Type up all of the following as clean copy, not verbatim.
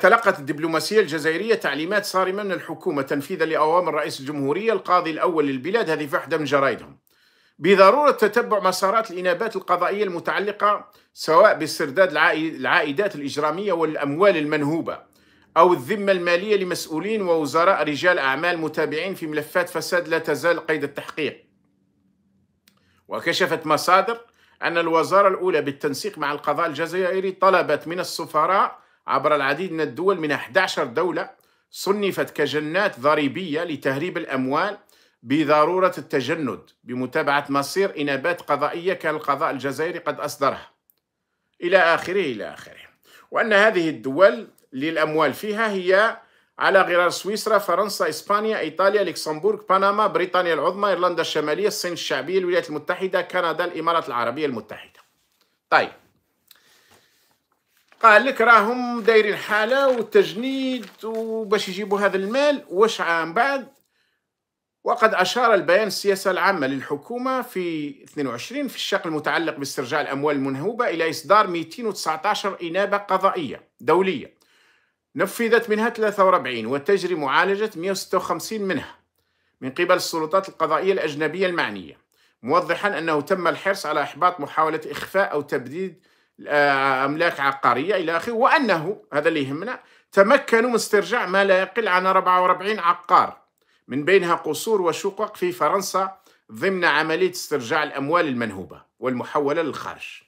تلقت الدبلوماسية الجزائرية تعليمات صارمة من الحكومة تنفيذا لأوامر رئيس الجمهورية القاضي الأول للبلاد، هذه في واحدة من جرايدهم، بضرورة تتبع مسارات الإنابات القضائية المتعلقة سواء باسترداد العائدات الإجرامية والأموال المنهوبة أو الذمة المالية لمسؤولين ووزراء رجال أعمال متابعين في ملفات فساد لا تزال قيد التحقيق. وكشفت مصادر أن الوزارة الأولى بالتنسيق مع القضاء الجزائري طلبت من السفراء عبر العديد من الدول من 11 دولة صنفت كجنات ضريبية لتهريب الأموال بضرورة التجند بمتابعة مصير إنابات قضائية كان القضاء الجزائري قد أصدرها إلى آخره. وأن هذه الدول للأموال فيها هي على غرار سويسرا، فرنسا، إسبانيا، إيطاليا، لوكسمبورغ، بنما، بريطانيا العظمى، إيرلندا الشمالية، الصين الشعبية، الولايات المتحدة، كندا، الإمارات العربية المتحدة. طيب، قال لك راهم دايرين حالة والتجنيد وباش يجيبوا هذا المال واش عام بعد. وقد أشار البيان السياسة العامة للحكومة في 22 في الشق المتعلق باسترجاع الأموال المنهوبة إلى إصدار 219 إنابة قضائية دولية نفذت منها 43 وتجري معالجة 156 منها من قبل السلطات القضائية الأجنبية المعنية، موضحا أنه تم الحرص على إحباط محاولة إخفاء أو تبديد أملاك عقارية إلى آخره، وأنه هذا اللي يهمنا تمكنوا من استرجاع ما لا يقل عن 44 عقار من بينها قصور وشقق في فرنسا ضمن عملية استرجاع الأموال المنهوبة والمحولة للخارج.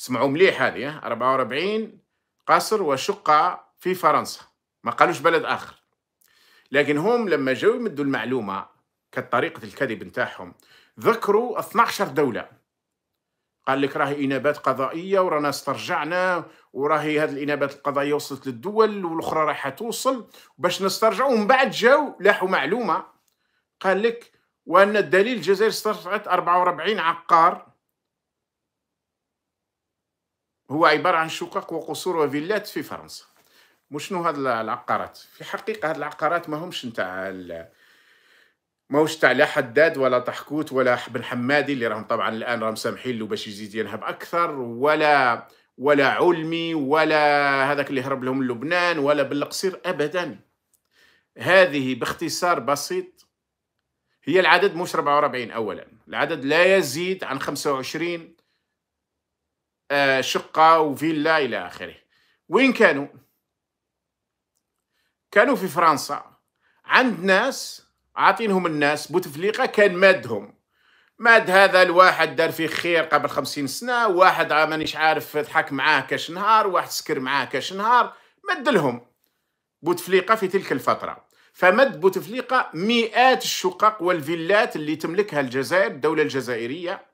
اسمعوا مليح هذه 44 قصر وشقة في فرنسا، ما قالوش بلد آخر، لكن هم لما جاوا يمدوا المعلومة كطريقة الكذب نتاعهم ذكروا 12 دولة، قال لك راهي إنابات قضائية ورانا استرجعنا وراهي هذه الإنابات القضائية وصلت للدول والأخرى رايحة توصل باش نسترجعوا. ومن بعد جاوا لاحوا معلومة قال لك وأن الدليل الجزائر استرجعت 44 عقار هو عبارة عن شقق وقصور وفيلات في فرنسا. وشنو هاد العقارات؟ في حقيقة هاد العقارات ماهمش نتاع ماهوش تاع لا حداد ولا طحكوت ولا بن حمادي اللي راهم طبعا الآن راهم سامحين له باش يزيد ينهب أكثر، ولا علمي ولا هذاك اللي هرب لهم لبنان ولا بالقصير أبدا. هذه باختصار بسيط هي العدد مش 44، أولا العدد لا يزيد عن 25 شقة وفيلا إلى آخره. وين كانوا؟ كانوا في فرنسا عند ناس عاطينهم الناس بوتفليقة كان مادهم ماد، هذا الواحد دار فيه خير قبل 50 سنة، واحد مانيش عارف ضحك معاه كاش نهار، واحد سكر معاه كاش نهار، مد لهم بوتفليقة في تلك الفترة. فمد بوتفليقة مئات الشقق والفيلات اللي تملكها الجزائر، الدولة الجزائرية،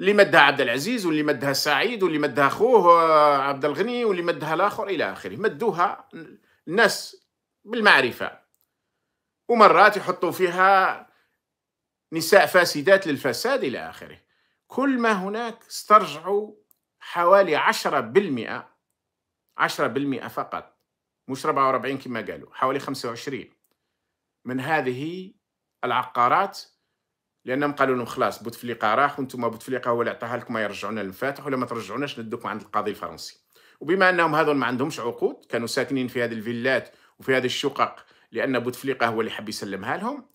اللي مدها عبد العزيز واللي مدها السعيد واللي مدها خوه عبد الغني واللي مدها الاخر الى اخره، مدوها الناس بالمعرفه. ومرات يحطوا فيها نساء فاسدات للفساد الى اخره. كل ما هناك استرجعوا حوالي 10% فقط، مش 44 كما قالوا، حوالي 25 من هذه العقارات، لأنهم قالوا لهم خلاص بوتفليقة راح وانتم بوتفليقة هو اللي عطاها لكم، ما يرجعونا للمفاتح ولا ما ترجعوناش ندوكم عند القاضي الفرنسي. وبما أنهم هذول ما عندهمش عقود، كانوا ساكنين في هذه الفيلات وفي هذه الشقق لأن بوتفليقة هو اللي حب يسلمها لهم،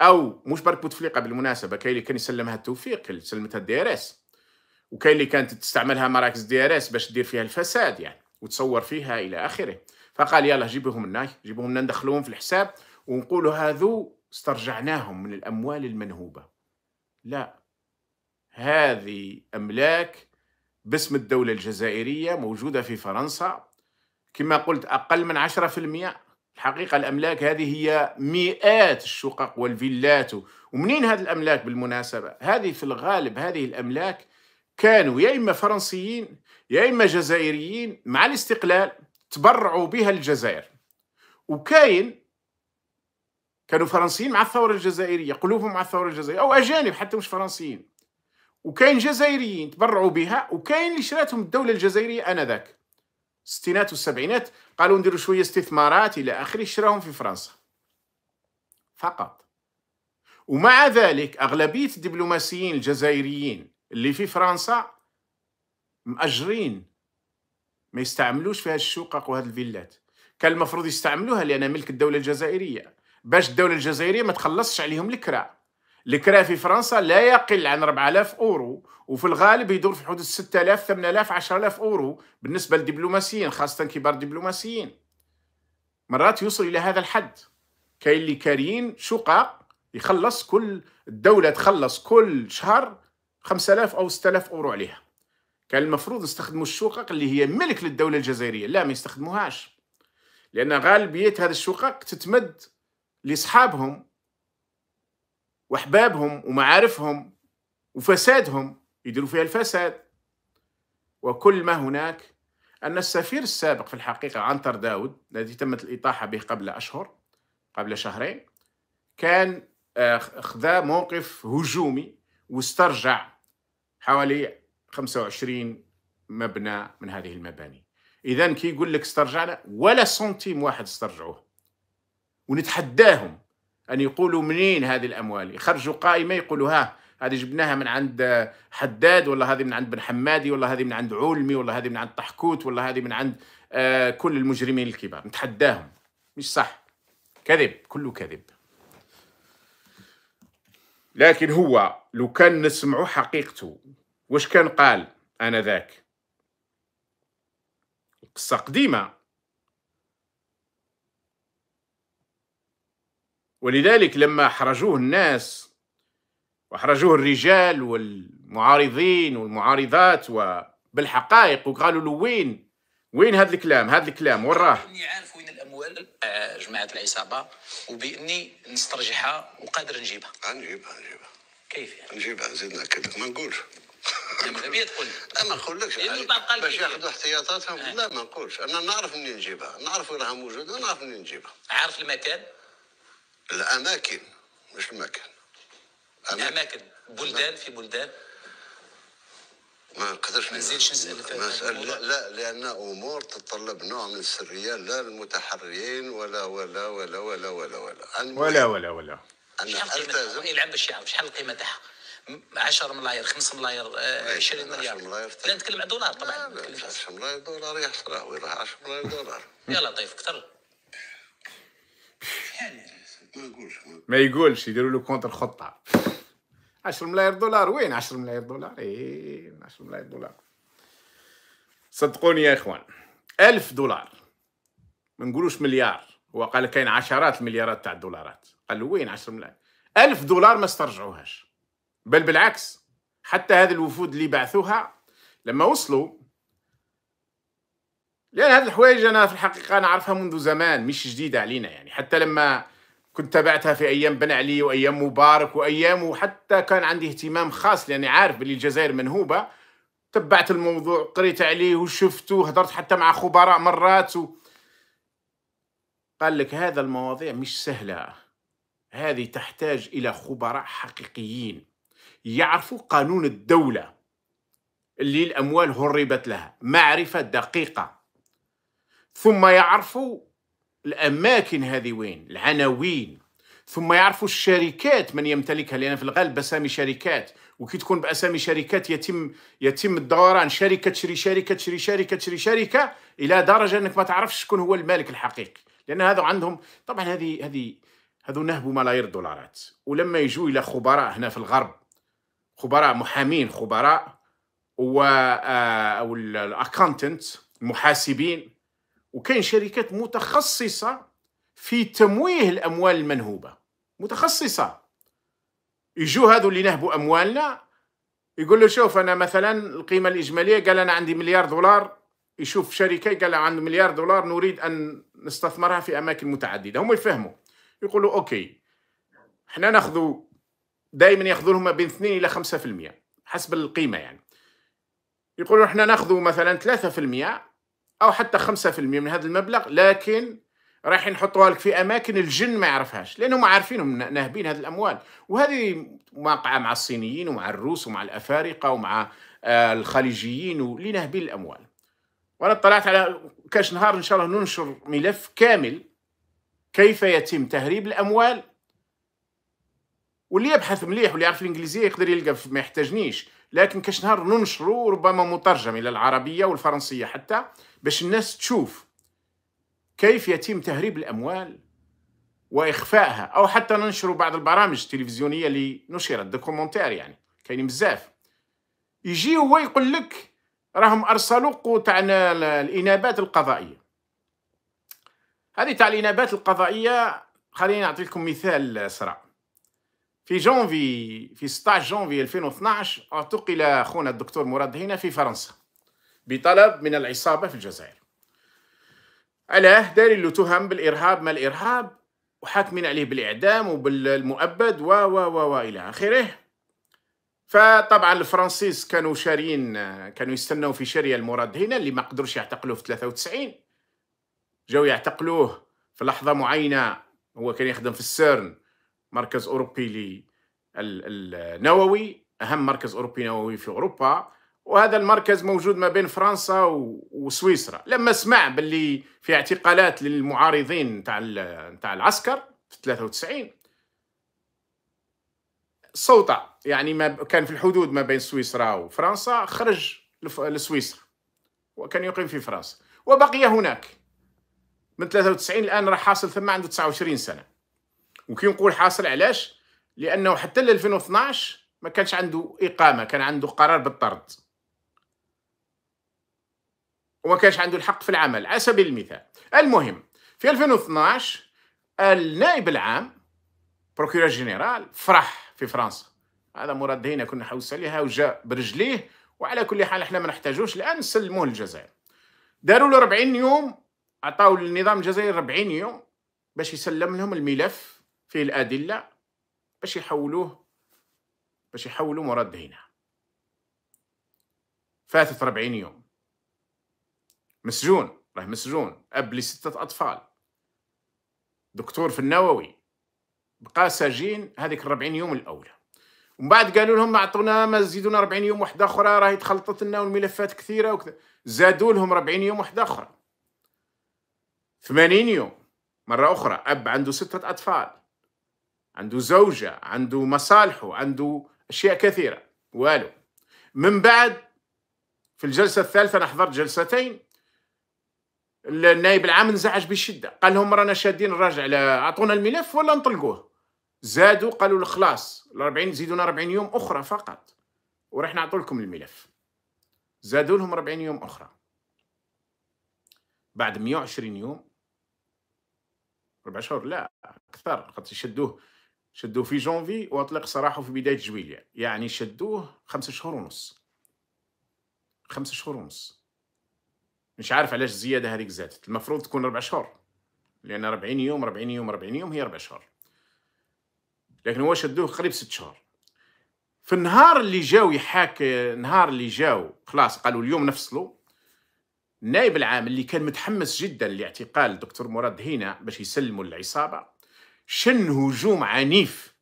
أو مش برك بوتفليقة بالمناسبة، كاين اللي كان يسلمها التوفيق اللي سلمتها الDRS، وكاين اللي كانت تستعملها مراكز الDRS باش تدير فيها الفساد يعني وتصور فيها إلى آخره. فقال يلا جيبوهم لنا ندخلوهم في الحساب ونقولوا هذو استرجعناهم من الأموال المنهوبة. لا، هذه أملاك باسم الدولة الجزائرية موجودة في فرنسا، كما قلت أقل من 10%. الحقيقة الأملاك هذه هي مئات الشقق والفيلات. ومنين هذه الأملاك بالمناسبة؟ هذه في الغالب هذه الأملاك كانوا يا إما فرنسيين يا إما جزائريين مع الاستقلال تبرعوا بها الجزائر، وكاين كانوا فرنسيين مع الثورة الجزائرية، قلوبهم مع الثورة الجزائرية، أو أجانب حتى مش فرنسيين، وكاين جزائريين تبرعوا بها، وكاين اللي شراتهم الدولة الجزائرية آنذاك الستينات والسبعينات، قالوا نديروا شوية استثمارات إلى آخره، شراهم في فرنسا فقط. ومع ذلك أغلبية الدبلوماسيين الجزائريين اللي في فرنسا مأجرين ما يستعملوش في هاد الشقق وهاد الفيلات، كان المفروض يستعملوها لأنها ملك الدولة الجزائرية، باش الدولة الجزائرية ما تخلصش عليهم الكراء. الكراء في فرنسا لا يقل عن 4000 أورو، وفي الغالب يدور في حدود 6000 8000 10000 أورو بالنسبة للدبلوماسيين، خاصة كبار الدبلوماسيين. مرات يوصل إلى هذا الحد. كاين اللي كاريين شقق يخلص كل الدولة تخلص كل شهر 5000 أو 6000 أورو عليها. كان المفروض يستخدموا الشقق اللي هي ملك للدولة الجزائرية، لا ما يستخدموهاش، لأن غالبية هذه الشقق تتمد لأصحابهم وأحبابهم ومعارفهم وفسادهم، يديروا فيها الفساد. وكل ما هناك أن السفير السابق في الحقيقة عنتر داود الذي تمت الإطاحة به قبل أشهر قبل شهرين، كان خذا موقف هجومي واسترجع حوالي 25 مبنى من هذه المباني. إذا كي يقول لك استرجعنا، ولا سنتيم واحد استرجعوه، ونتحداهم أن يقولوا منين هذه الأموال، يخرجوا قائمة يقولوا ها هذه جبناها من عند حداد، ولا هذه من عند بن حمادي، ولا هذه من عند علمي، ولا هذه من عند طحكوت، ولا هذه من عند كل المجرمين الكبار. نتحداهم، مش صح، كذب، كله كذب. لكن هو لو كان نسمعوا حقيقته واش كان قال آنذاك؟ قصة قديمة، ولذلك لما أحرجوه الناس وأحرجوه الرجال والمعارضين والمعارضات وبالحقائق وقالوا له وين هذا الكلام، هذا الكلام وراه اني عارف وين الاموال جماعه العصابه وباني نسترجعها وقادر نجيبها. نجيبها كيف يعني؟ نجيبها زدنا كذا ما نقولش. ماذا تقول؟ لا ما نقولكش باش ياخذوا احتياطاتهم. لا ما نقولش، انا نعرف منين نجيبها، نعرف وين راها موجوده، نعرف منين نجيبها. عارف المكان؟ الاماكن مش المكان. الاماكن بلدان في بلدان. ما نقدرش نزيدش نسألك. لا، لأن أمور تتطلب نوع من السرية، لا المتحريين ولا ولا ولا ولا ولا ولا ولا ولا. أنا ألتزم. يلعب بالشعب، شحال القيمة تاعها؟ 10 ملاير، 5 ملاير، 20 مليار. لا نتكلم على دولار طبعا. 10 ملاير دولار يحصلها، وين راح 10 ملاير دولار؟ يا لطيف كثر. ما يقولش يديروا له كونتر خطة. 10 ملاير دولار وين؟ 10 ملاير دولار، ايه 10 ملاير دولار. صدقوني يا اخوان، 1000 دولار، ما نقولوش مليار. هو قال كاين عشرات المليارات تاع الدولارات، قال له وين 10 ملاير؟ 1000 دولار ما استرجعوهاش، بل بالعكس. حتى هذا الوفود اللي بعثوها لما وصلوا، لان هذه الحوايج انا في الحقيقه انا عارفها منذ زمان، مش جديده علينا يعني. حتى لما كنت تابعتها في أيام بن علي وأيام مبارك وأيام، وحتى كان عندي اهتمام خاص لأني عارف بلي الجزائر منهوبة. تبعت الموضوع، قريت عليه وشفته، هدرت حتى مع خبراء مرات قال لك هذا المواضيع مش سهلة، هذه تحتاج إلى خبراء حقيقيين يعرفوا قانون الدولة اللي الأموال هربت لها، معرفة دقيقة، ثم يعرفوا الأماكن هذه وين، العناوين، ثم يعرفوا الشركات من يمتلكها، لأن في الغالب بأسامي شركات، وكي تكون بأسامي شركات يتم الدوران، شركة تشري شركة تشري شركة تشري شركة إلى درجة أنك ما تعرفش شكون هو المالك الحقيقي، لأن هذا عندهم طبعا هذو نهبوا ملايير دولارات. ولما يجوا إلى خبراء هنا في الغرب، خبراء محامين، خبراء أو الأكاونتنت، المحاسبين، وكاين شركات متخصصة في تمويه الأموال المنهوبة، متخصصة. يجوا هذو اللي نهبوا أموالنا يقول له شوف أنا مثلا القيمة الإجمالية، قال أنا عندي مليار دولار، يشوف شركة قال عنده مليار دولار نريد أن نستثمرها في أماكن متعددة. هم يفهموا، يقولوا أوكي احنا ناخذوا دائما ياخذوا لهم بين 2 إلى 5% حسب القيمة يعني. يقولوا احنا ناخذوا مثلا 3% أو حتى 5% من هذا المبلغ، لكن رايحين نحطوها لك في أماكن الجن ما يعرفهاش، لأنهم عارفينهم ناهبين هذه الأموال. وهذه واقعة مع الصينيين ومع الروس ومع الأفارقة ومع الخليجيين واللي ناهبين الأموال. وأنا اطلعت على كاش نهار إن شاء الله ننشر ملف كامل كيف يتم تهريب الأموال، واللي يبحث مليح واللي يعرف الإنجليزية يقدر يلقى، ما يحتاجنيش لكن كاش نهار ننشرو ربما مترجم إلى العربية والفرنسية حتى باش الناس تشوف كيف يتم تهريب الأموال وإخفائها، أو حتى ننشروا بعض البرامج التلفزيونية اللي نشرت دوكومونتير، يعني كاينين بزاف. يجي هو يقول لك راهم أرسلوا قطع الإنابات القضائية. هذه تاع الإنابات القضائية خليني نعطي لكم مثال سرع. في 16 جونفي 2012 اعتقل أخونا الدكتور مراد هنا في فرنسا بطلب من العصابة في الجزائر. علاه؟ دارين له تهم بالإرهاب ما الإرهاب، وحاكمين عليه بالإعدام وبالمؤبد و إلى آخره. فطبعا الفرنسيس كانوا يستنوا في شرية المراد هنا اللي ما قدروش يعتقلوه في 93. جاو يعتقلوه في لحظة معينة، هو كان يخدم في السيرن، مركز أوروبي النووي، أهم مركز أوروبي نووي في أوروبا، وهذا المركز موجود ما بين فرنسا وسويسرا. لما سمع باللي في اعتقالات للمعارضين تاع العسكر في 93 صوتة، يعني ما كان في الحدود ما بين سويسرا وفرنسا، خرج لسويسرا وكان يقيم في فرنسا وبقي هناك من 93 الآن. راح حاصل ثم عنده 29 سنة. وكي نقول حاصل علاش؟ لأنه حتى ل 2012 ما كانش عنده إقامة، كان عنده قرار بالطرد وما كانش عنده الحق في العمل على سبيل المثال. المهم في 2012 النائب العام بروكيور جنرال فرح في فرنسا، هذا مراد هنا كنا حوس عليها وجاء برجليه، وعلى كل حال احنا ما نحتاجوش الآن، نسلموه للجزائر. داروا له 40 يوم، عطاو للنظام الجزائري 40 يوم باش يسلم لهم الملف فيه الأدلة باش يحولوا مراد هنا. فاتت 40 يوم، مسجون، راه مسجون، أب لستة أطفال، دكتور في النووي، بقى ساجين هذيك ال40 يوم الأولى. ومن بعد قالوا لهم أعطونا ما زيدونا 40 يوم واحدة أخرى، راهي تخلطت لنا والملفات كثيرة وكذا. زادوا لهم 40 يوم واحدة أخرى، 80 يوم مرة أخرى. أب عنده 6 أطفال، عنده زوجة، عنده مصالحه، عنده أشياء كثيرة، والو. من بعد في الجلسة الثالثة، أنا حضرت جلستين، النائب العام انزعج بشدة، قال لهم رانا شادين الراجل على أعطونا الملف ولا نطلقوه. زادوا قالوا خلاص ال40 زيدونا 40 يوم أخرى فقط وراح نعطو لكم الملف. زادوا لهم 40 يوم أخرى. بعد 120 يوم، 4 شهور، لا أكثر، قد شدوه في جونفي وأطلق سراحه في بداية جويلية، يعني شدوه 5 شهور ونص. 5 شهور ونص، مش عارف علاش الزيادة هذيك زادت، المفروض تكون 4 شهور، لأن 40 يوم 40 يوم 40 يوم هي 4 شهور، لكن هو شدوه قريب 6 شهور. في النهار اللي جاو خلاص قالوا اليوم نفصلوا، النائب العام اللي كان متحمس جدا لاعتقال الدكتور مراد هنا باش يسلموا العصابة، شن هجوم عنيف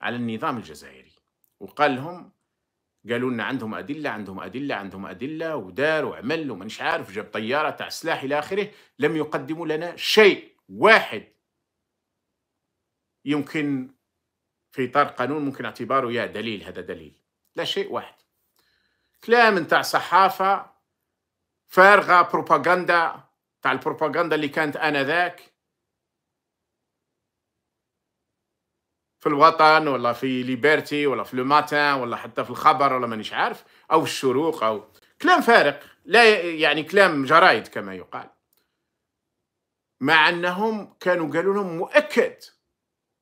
على النظام الجزائري وقال لهم، قالوا لنا عندهم أدلة عندهم أدلة عندهم أدلة، ودار وعمل ومانيش عارف، جاب طيارة تاع سلاح إلى آخره، لم يقدموا لنا شيء واحد يمكن في إطار قانون ممكن اعتباره يا دليل، هذا دليل، لا شيء واحد. كلام نتاع صحافة فارغة، بروباغندا تاع البروباغندا اللي كانت آنذاك في الوطن ولا في ليبرتي ولا في لو ماتان ولا حتى في الخبر ولا مانيش عارف، أو الشروق، أو كلام فارغ، لا يعني كلام جرايد كما يقال. مع أنهم كانوا قالوا لهم مؤكد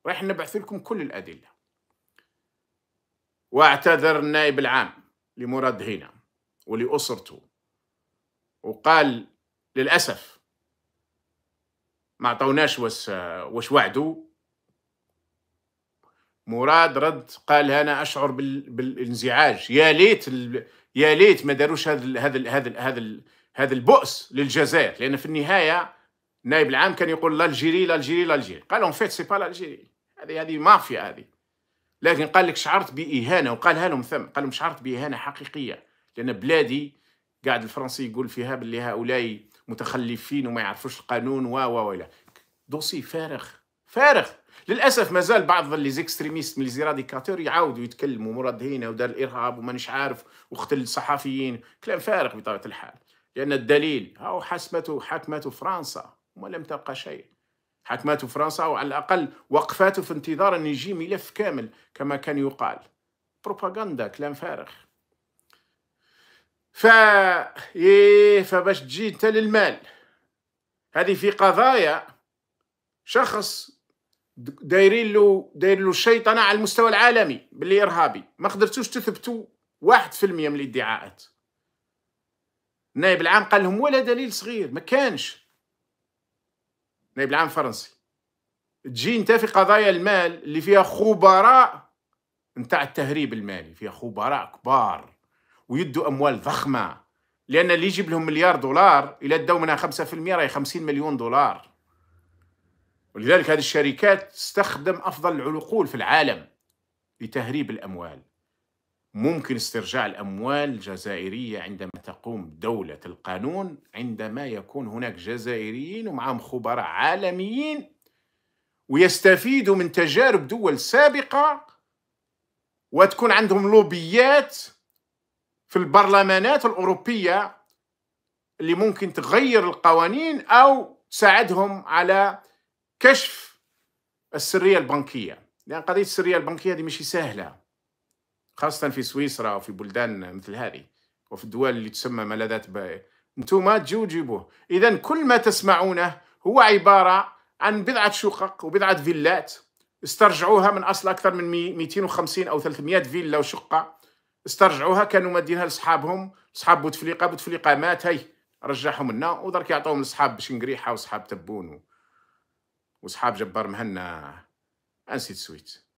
راح نبعث لكم كل الأدلة. واعتذر النائب العام لمراد هنا ولأسرته وقال للأسف ما عطوناش واش وعدوا. مراد رد قال أنا أشعر بالانزعاج، يا ليت ما داروش هذا البؤس للجزائر، لأن في النهاية النائب العام كان يقول لالجيري لالجيري لالجيري، قال لهم فيت سي با لالجيري، هذه مافيا هذه. لكن قال لك شعرت بإهانة، وقالها لهم ثم، قال لهم شعرت بإهانة حقيقية، لأن بلادي قاعد الفرنسي يقول فيها باللي هؤلاء متخلفين وما يعرفوش القانون و و و دوسي فارغ فارغ. للاسف مازال بعض لي زيكستريميست من لي زيراديكاتور يعاودوا يتكلموا مرادهين ودار الارهاب ومانيش عارف وقتل صحفيين، كلام فارغ بطبيعه الحال، لان الدليل هاو حاكمته فرنسا ولم تبقى شيء. حاكمته فرنسا وعلى الاقل وقفاته في انتظار ان يجي ملف كامل كما كان يقال. بروباغندا كلام فارغ. فباش تجي انت للمال، هذه في قضايا شخص دايرين له الشيطنه على المستوى العالمي باللي ارهابي، ما قدرتوش تثبتوا 1% من الادعاءات. النائب العام قال لهم ولا دليل صغير، ما كانش. النائب العام فرنسي. تجي انت في قضايا المال اللي فيها خبراء نتاع التهريب المالي، فيها خبراء كبار ويدوا اموال ضخمه، لان اللي يجيب لهم $1 مليار الى ادوا منها 5% راهي 50 مليون دولار. ولذلك هذه الشركات تستخدم أفضل العقول في العالم لتهريب الأموال. ممكن استرجاع الأموال الجزائرية عندما تقوم دولة القانون، عندما يكون هناك جزائريين ومعهم خبراء عالميين ويستفيدوا من تجارب دول سابقة، وتكون عندهم لوبيات في البرلمانات الأوروبية اللي ممكن تغير القوانين أو تساعدهم على كشف السرية البنكية، لأن يعني قضية السرية البنكية هذه ماشي سهلة، خاصة في سويسرا وفي بلدان مثل هذه وفي الدول اللي تسمى ملاذات بائع. انتوما تجيو تجيبوه. إذا كل ما تسمعونه هو عبارة عن بضعة شقق وبضعة فيلات استرجعوها من أصل أكثر من 250 أو 300 فيلا وشقة، استرجعوها كانوا مدينها لأصحابهم، أصحاب بوتفليقة، بوتفليقة مات هي رجعهم لنا ودرك يعطوهم لأصحاب شنقريحة وأصحاب تبون وصحاب جبار مهنا انسيت سويت.